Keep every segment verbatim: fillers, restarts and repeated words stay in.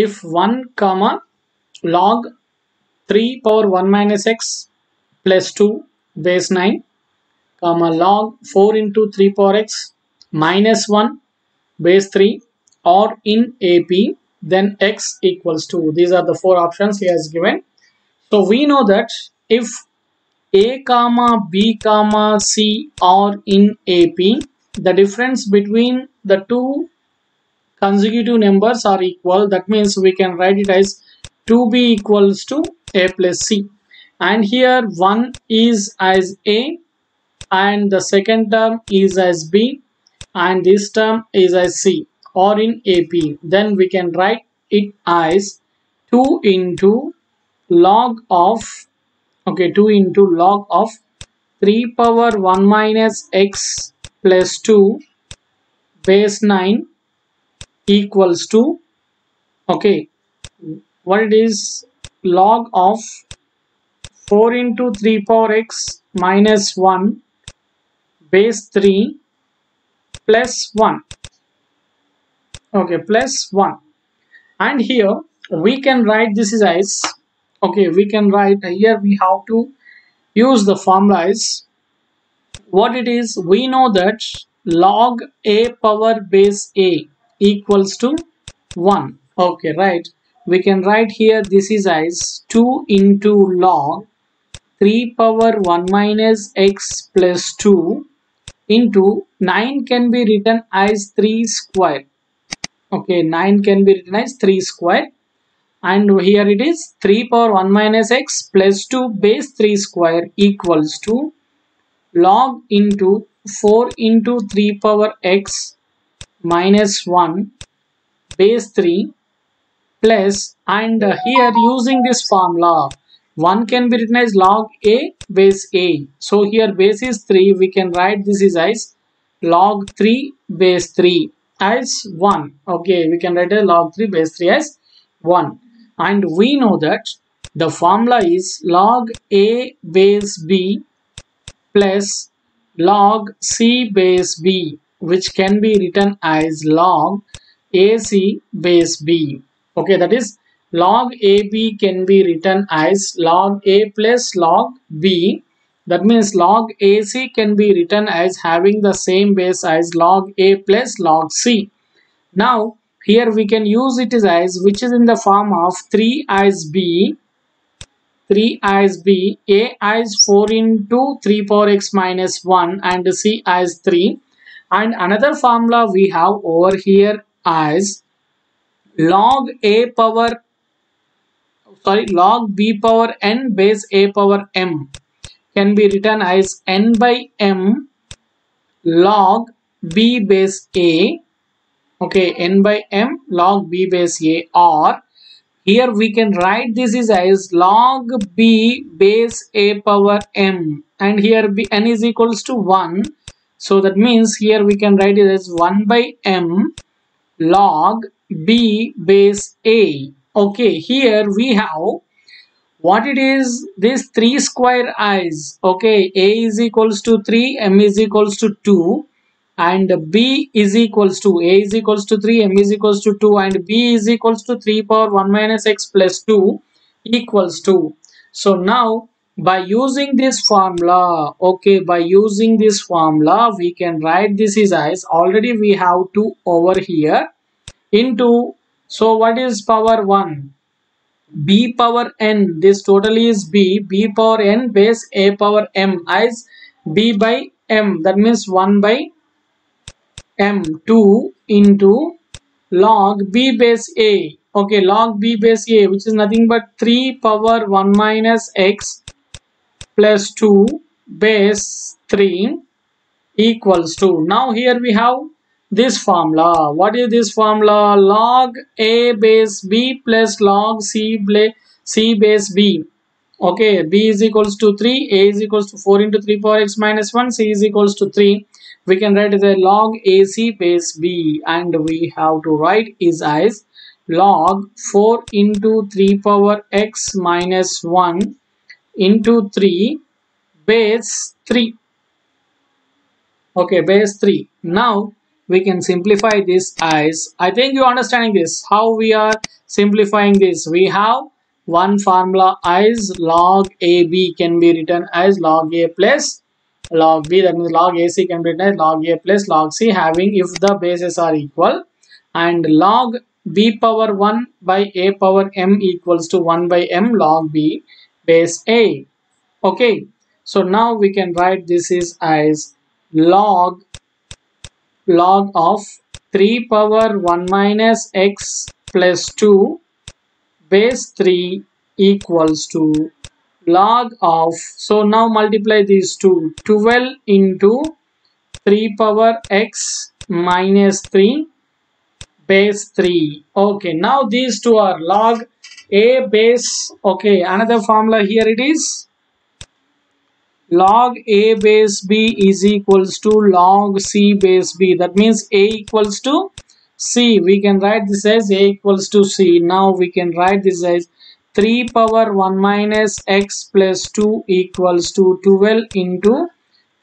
if one comma log three power one minus x plus two base nine comma log four into three power x minus one base three or in A P, then x equals two. These are the four options he has given. So we know that if a comma b comma c or in A P, the difference between the two consecutive numbers are equal. That means we can write it as two b equals to a plus c, and here one is as a and the second term is as b and this term is as c or in A P. Then we can write it as two into log of okay two into log of three power one minus x plus two base nine equals to, okay, what it is, log of four into three power x minus one base three plus one, okay, plus one. And here we can write this is as, okay, we can write here we have to use the formula as what it is. We know that log a power base a equals to one, okay, right? We can write here this is as two into log three power one minus x plus two into nine can be written as three square, okay, nine can be written as three square, and here it is three power one minus x plus two base three square equals to log into four into three power x minus one base three plus, and here using this formula one can be written as log a base a. So here base is three, we can write this is as log three base three as one, okay, we can write a log three base three as one. And we know that the formula is log a base b plus log c base b, which can be written as log ac base b, okay, that is log ab can be written as log a plus log b. That means log ac can be written as having the same base as log a plus log c. Now here we can use it as, which is in the form of three as b, three as b, a as four into three power x minus one and c as three. And another formula we have over here as log a power sorry log b power n base a power m can be written as n by m log b base a, okay, n by m log b base a, or here we can write this is as log b base a power m, and here b n is equals to one. So that means here we can write it as one by m log b base a. Okay, here we have what it is, this three square eyes, okay, a is equals to three, m is equals to two, and b is equals to, a is equals to three, m is equals to two, and b is equals to three power one minus x plus two equals two. So now by using this formula, okay, by using this formula we can write this is as, already we have two over here, into, so what is power one, b power n, this totally is b, b power n base a power m as b by m, that means one by m, two into log b base a, okay, log b base a, which is nothing but three power one minus x plus two base three equals to. Now here we have this formula. What is this formula? Log a base b plus log c, c base b. Okay, b is equals to three, a is equals to four into three power x minus one, c is equals to three. We can write it as log ac base b, and we have to write is as log four into three power x minus one into three base three, okay, base three. Now we can simplify this as, I think you understanding this, how we are simplifying this. We have one formula as log A B can be written as log A plus log B, that means log A C can be written as log A plus log C, having if the bases are equal, and log B power one by A power M equals to one by M log B base A. Okay, so now we can write this is as log log of three power one minus x plus two base three equals to log of, so now multiply these two, twelve into three power x minus three base three. Okay, now these two are log A base, okay, another formula here it is log A base B is equals to log C base B, that means A equals to C. We can write this as A equals to C. Now we can write this as three power one minus x plus two equals to twelve into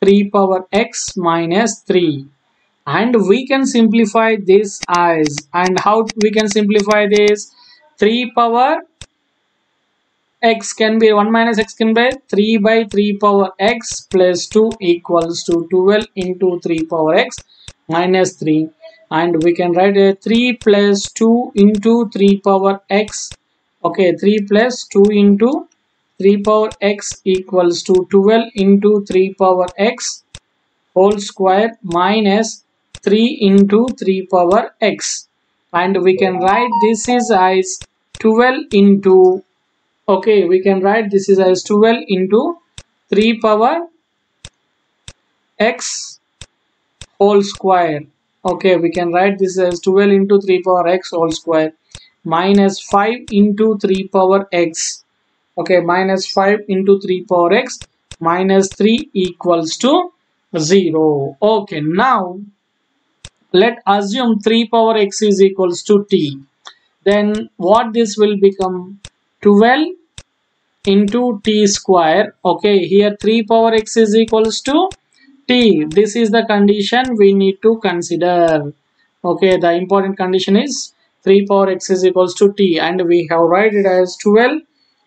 three power x minus three, and we can simplify this as, and how we can simplify this, three power x can be one minus x can be three by three power x plus two equals to twelve into three power x minus three, and we can write a three plus two into three power x, okay, three plus two into three power x equals to twelve into three power x whole square minus three into three power x, and we can write this is as twelve into, okay, we can write this is as twelve into three power x whole square. Okay, we can write this as twelve into three power x whole square minus five into three power x. Okay, minus five into three power x minus three equals to zero. Okay, now let assume three power x is equals to t. Then what this will become? twelve into t square. Okay, here three power x is equals to t. This is the condition we need to consider. Okay, the important condition is three power x is equals to t, and we have write it as twelve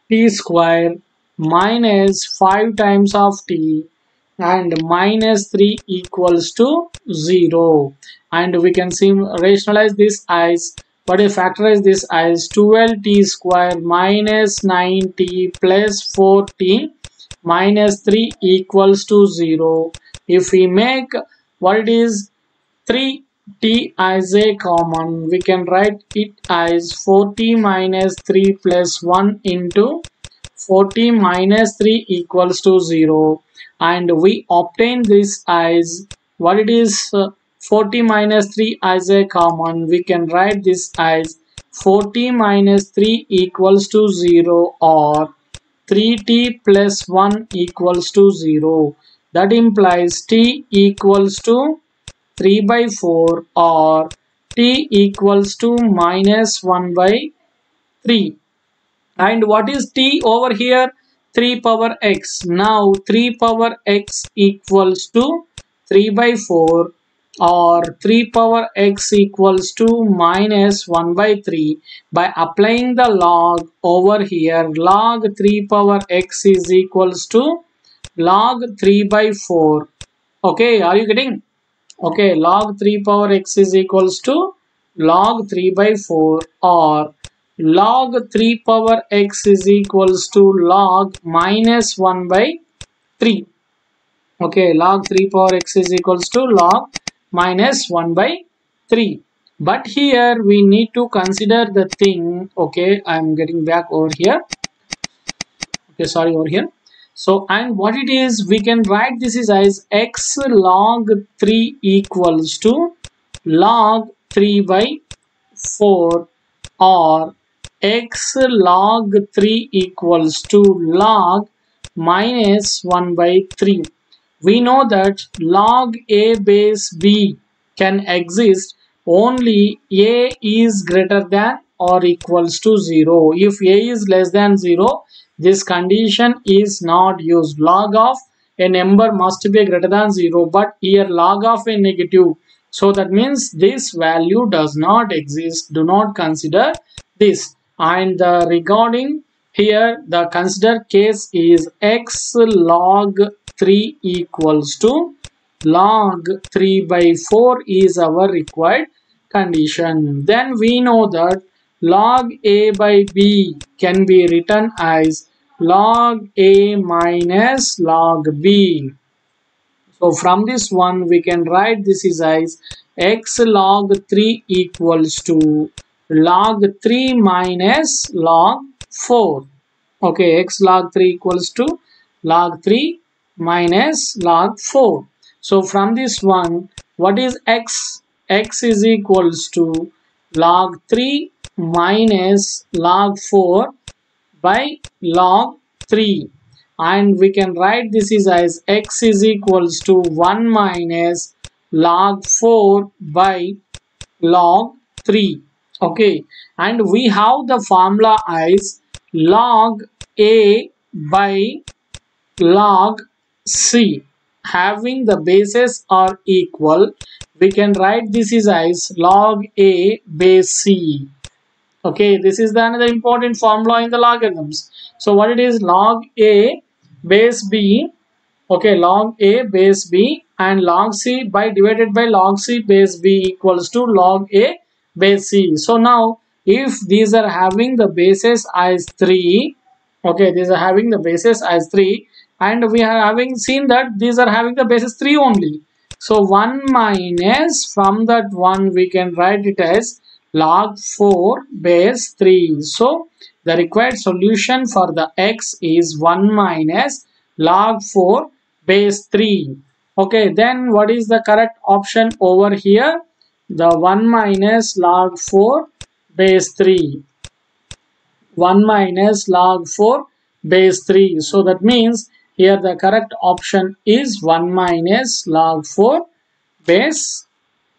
t square minus five times of t and minus three equals to zero, and we can see rationalize this as, but if factorize this as twelve t square minus nine t plus four t minus three equals to zero. If we make what it is three t as a common, we can write it as four t minus three plus one into four t minus three equals to zero, and we obtain this as what it is, uh, four t minus three as a common, we can write this as four t minus three equals to zero, or three t plus one equals to zero. That implies t equals to three by four, or t equals to minus one by three. And what is t over here? three power x. Now three power x equals to three by four, or three power x equals to minus one by three. By applying the log over here, log three power x is equals to log three by four. Okay, are you getting? Okay, log three power x is equals to log three by four, or log three power x is equals to log minus one by three. Okay, log three power x is equals to log minus one by three, but here we need to consider the thing. Okay, I'm getting back over here. Okay, sorry, over here. So, and what it is, we can write this is as x log three equals to log three by four, or x log three equals to log minus one by three. We know that log A base B can exist only A is greater than or equals to zero. If A is less than zero, this condition is not used. Log of a number must be greater than zero, but here log of a negative So that means this value does not exist. Do not consider this. And the regarding here, the consider case is x log three equals to log three by four is our required condition. Then we know that log a by b can be written as log a minus log b. So from this one we can write this is as x log three equals to log three minus log four. Okay, x log three equals to log three minus log four. So from this one, what is x? X is equals to log three minus log four by log three. And we can write this is as x is equals to one minus log four by log three. Okay, and we have the formula as log a by log c. Having the bases are equal, we can write this is as log a base c. Okay, this is the another important formula in the logarithms. So what it is, log a base b, okay, log a base b and log c by divided by log c base b equals to log a base c. So now if these are having the bases as three, okay, these are having the bases as three, and we are having seen that these are having the bases three only. So one minus, from that one we can write it as log four base three. So the required solution for the x is one minus log four base three. Okay, then what is the correct option over here? The one minus log four base three. one minus log four base three. So that means here the correct option is one minus log four base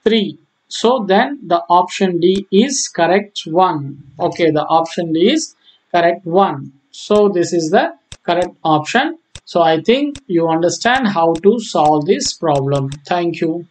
three. So then the option D is correct one. Okay, the option D is correct one. So this is the correct option. So I think you understand how to solve this problem. Thank you.